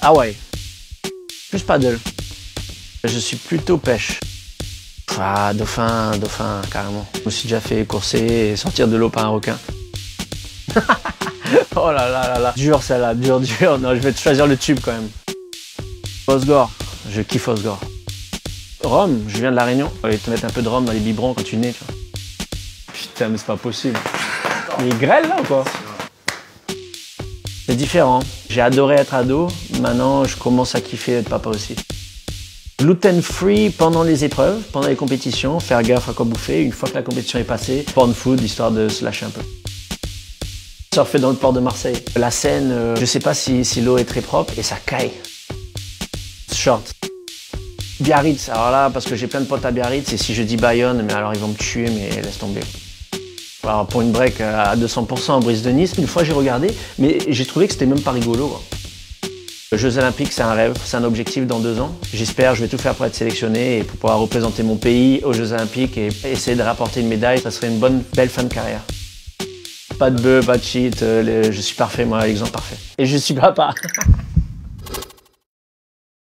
Ah ouais. Plus paddle. Je suis plutôt pêche. Ah, dauphin, carrément. Je me suis déjà fait courser et sortir de l'eau par un requin. Oh là là là là. Dur celle-là, dur. Non, je vais te choisir le tube quand même. Hossegor, je kiffe Hossegor. Rhum, je viens de la Réunion. Il te mettre un peu de rhum dans les biberons quand tu nais, tu vois. Putain, mais c'est pas possible. Mais il grêle là ou quoi? C'est différent. J'ai adoré être ado. Maintenant, je commence à kiffer être papa aussi. Gluten free pendant les épreuves, pendant les compétitions, faire gaffe à quoi bouffer. Une fois que la compétition est passée, porn food, histoire de se lâcher un peu. Surfer dans le port de Marseille. La Seine, je sais pas si l'eau est très propre et ça caille. Short. Biarritz, alors là, parce que j'ai plein de potes à Biarritz et si je dis Bayonne, mais alors ils vont me tuer, mais laisse tomber. Alors pour une break à 200% en Brice de Nice, une fois j'ai regardé, mais j'ai trouvé que c'était même pas rigolo, quoi. Les Jeux Olympiques, c'est un rêve, c'est un objectif dans 2 ans. J'espère, je vais tout faire pour être sélectionné et pour pouvoir représenter mon pays aux Jeux Olympiques et essayer de rapporter une médaille. Ça serait une belle fin de carrière. Pas de bœuf, pas de shit, je suis parfait, moi, l'exemple parfait. Et je suis papa.